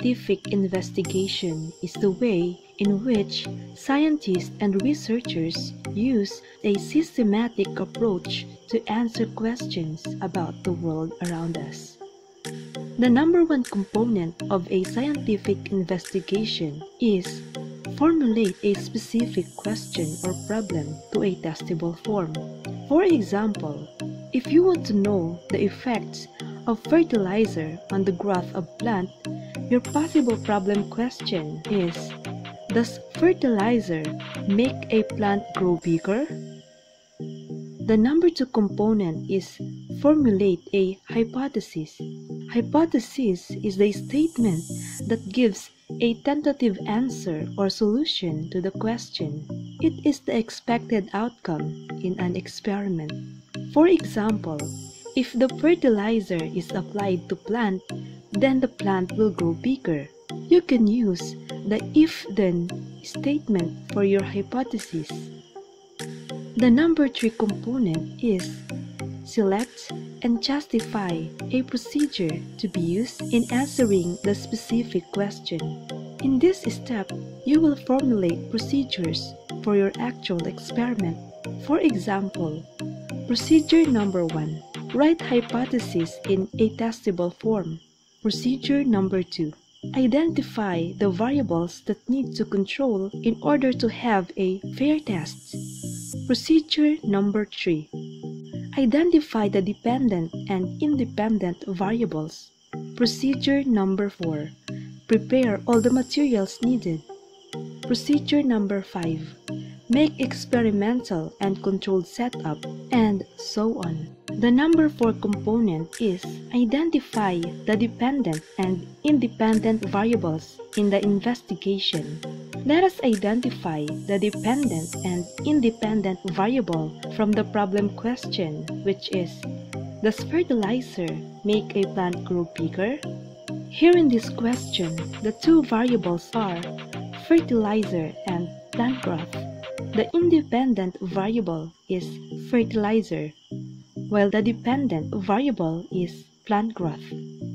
scientific investigation is the way in which scientists and researchers use a systematic approach to answer questions about the world around us. The number one component of a scientific investigation is formulate a specific question or problem to a testable form. For example, if you want to know the effects of fertilizer on the growth of plant, your possible problem question is, does fertilizer make a plant grow bigger? The number two component is formulate a hypothesis. Hypothesis is the statement that gives a tentative answer or solution to the question. It is the expected outcome in an experiment. For example, if the fertilizer is applied to plant, then the plant will grow bigger. You can use the if-then statement for your hypothesis. The number three component is select and justify a procedure to be used in answering the specific question. In this step, you will formulate procedures for your actual experiment. For example, procedure number 1, write hypothesis in a testable form. Procedure number 2, identify the variables that need to control in order to have a fair test. Procedure number 3, identify the dependent and independent variables. Procedure number 4. Prepare all the materials needed. Procedure number 5. Make experimental and controlled setup, and so on. The number 4 component is identify the dependent and independent variables in the investigation. Let us identify the dependent and independent variable from the problem question, which is, does fertilizer make a plant grow bigger? Here in this question, the two variables are fertilizer and plant growth. The independent variable is fertilizer, while the dependent variable is plant growth.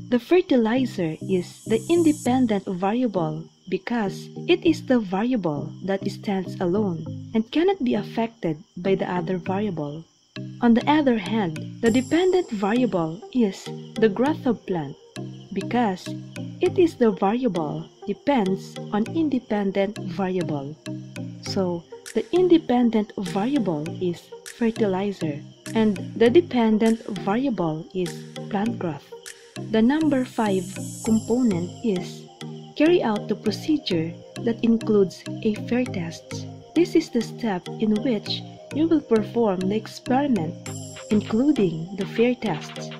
The fertilizer is the independent variable because it is the variable that stands alone and cannot be affected by the other variable. On the other hand, the dependent variable is the growth of plant because it is the variable depends on independent variable. So, the independent variable is fertilizer, and the dependent variable is plant growth. The number 5 component is carry out the procedure that includes a fair test. This is the step in which you will perform the experiment, including the fair test.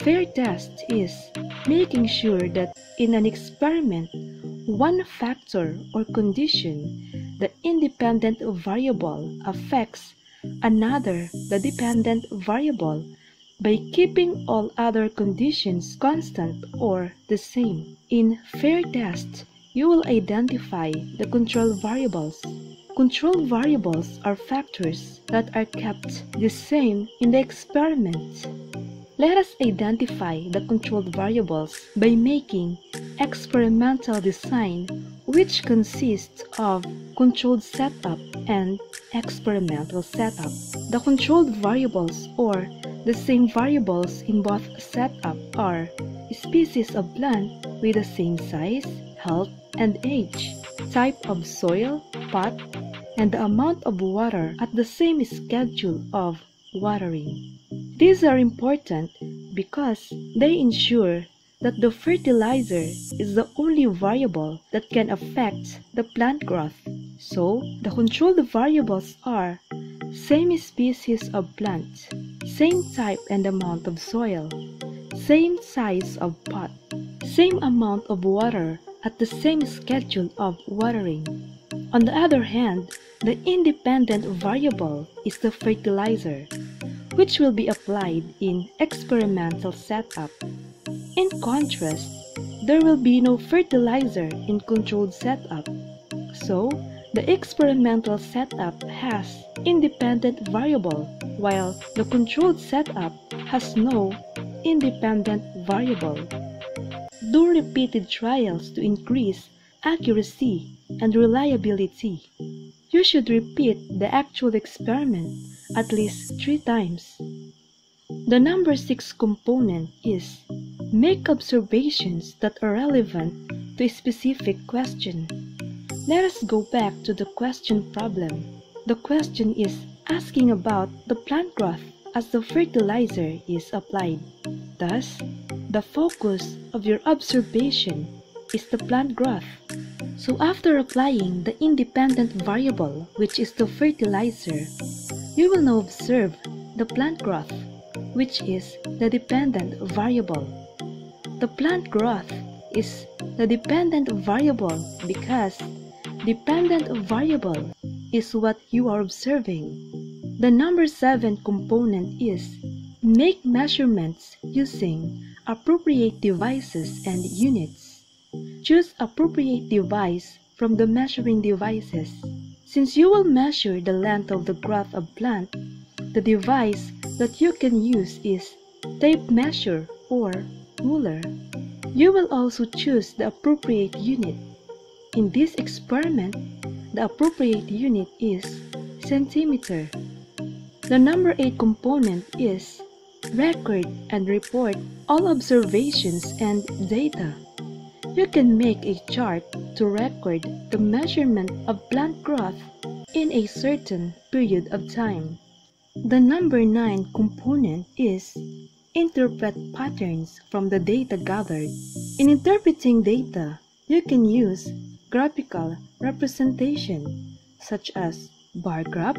Fair test is making sure that in an experiment, one factor or condition, the independent variable, affects another, the dependent variable, by keeping all other conditions constant or the same. In fair test, you will identify the control variables. Control variables are factors that are kept the same in the experiment. Let us identify the controlled variables by making experimental design, which consists of controlled setup and experimental setup. The controlled variables or the same variables in both setup are species of plant with the same size, health, and age, type of soil, pot, and the amount of water at the same schedule of watering. These are important because they ensure that the fertilizer is the only variable that can affect the plant growth. So, the controlled variables are same species of plant, same type and amount of soil, same size of pot, same amount of water at the same schedule of watering. On the other hand, the independent variable is the fertilizer, which will be applied in experimental setup. In contrast, there will be no fertilizer in controlled setup. So, the experimental setup has independent variable, while the controlled setup has no independent variable. do repeated trials to increase accuracy and reliability. You should repeat the actual experiment at least 3 times. The number 6 component is make observations that are relevant to a specific question. Let us go back to the question problem. The question is asking about the plant growth as the fertilizer is applied. Thus, the focus of your observation is the plant growth. So after applying the independent variable, which is the fertilizer, you will now observe the plant growth, which is the dependent variable. The plant growth is the dependent variable because dependent variable is what you are observing. The number 7 component is make measurements using appropriate devices and units. Choose appropriate device from the measuring devices. Since you will measure the length of the growth of plant, the device that you can use is tape measure or ruler. You will also choose the appropriate unit. In this experiment, the appropriate unit is centimeter. The number 8 component is record and report all observations and data. You can make a chart to record the measurement of plant growth in a certain period of time. The number 9 component is interpret patterns from the data gathered. In interpreting data, you can use graphical representation such as bar graph,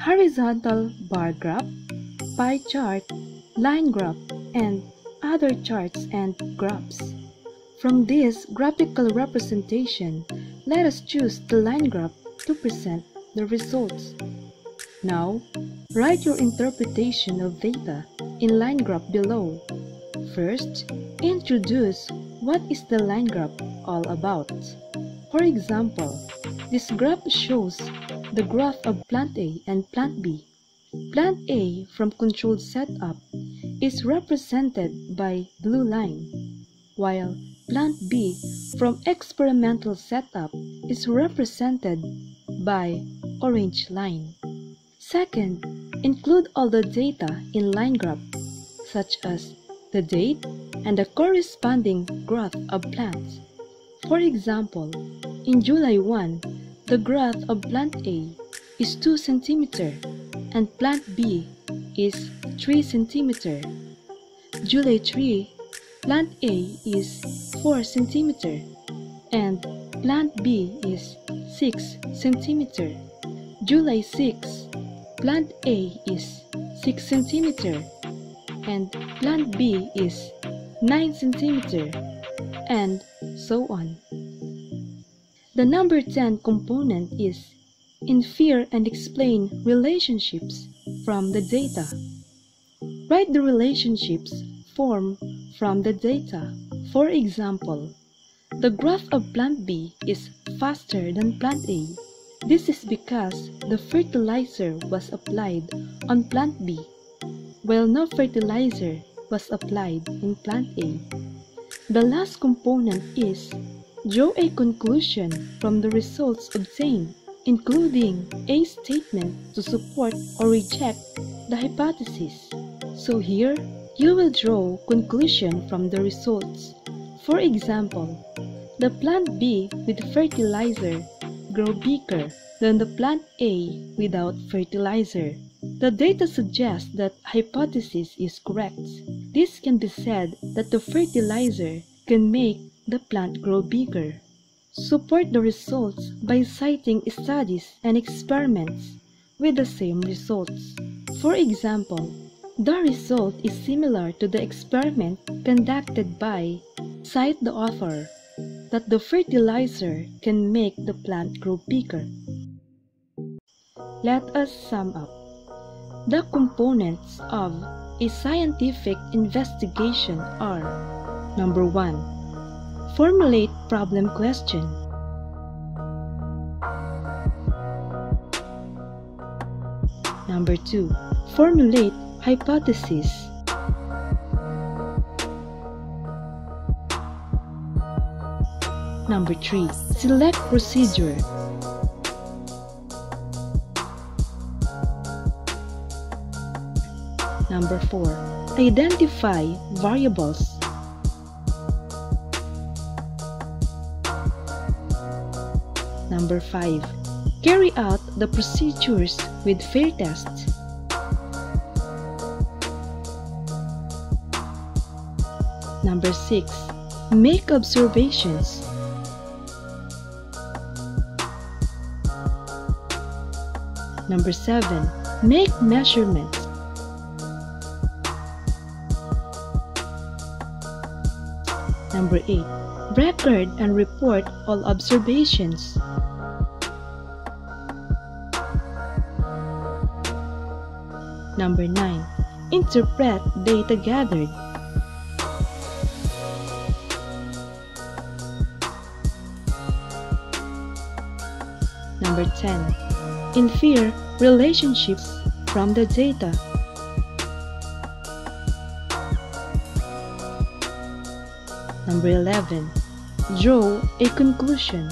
horizontal bar graph, pie chart, line graph, and other charts and graphs. From this graphical representation, let us choose the line graph to present the results. Now, write your interpretation of data in line graph below. First, introduce what is the line graph all about. For example, this graph shows the growth of plant A and plant B. Plant A from controlled setup is represented by blue line, while plant B from experimental setup is represented by orange line. Second, include all the data in line graph, such as the date and the corresponding growth of plants. For example, in July 1, the growth of plant A is 2 cm and plant B is 3 cm. July 3, plant A is 4 cm and plant B is 6 cm. July 6, plant A is 6 cm and plant B is 9 cm, and so on. The number 10 component is infer and explain relationships from the data. Write the relationships formed from the data. For example, the growth of plant B is faster than plant A. This is because the fertilizer was applied on plant B, while no fertilizer was applied in plant A. The last component is draw a conclusion from the results obtained, including a statement to support or reject the hypothesis. So here, you will draw conclusion from the results. For example, the plant B with fertilizer grow bigger than the plant A without fertilizer. The data suggests that hypothesis is correct. This can be said that the fertilizer can make the plant grow bigger. Support the results by citing studies and experiments with the same results. For example, the result is similar to the experiment conducted by, cite the author, that the fertilizer can make the plant grow bigger. Let us sum up. The components of a scientific investigation are: number 1, formulate problem question. Number 2, formulate hypothesis. Number 3. Select procedure. Number 4. Identify variables. Number 5. Carry out the procedures with fair tests. Number 6. Make observations. Number 7. Make measurements. Number 8. Record and report all observations. Number 9. Interpret data gathered. Number 10. Infer relationships from the data. Number 11. Draw a conclusion.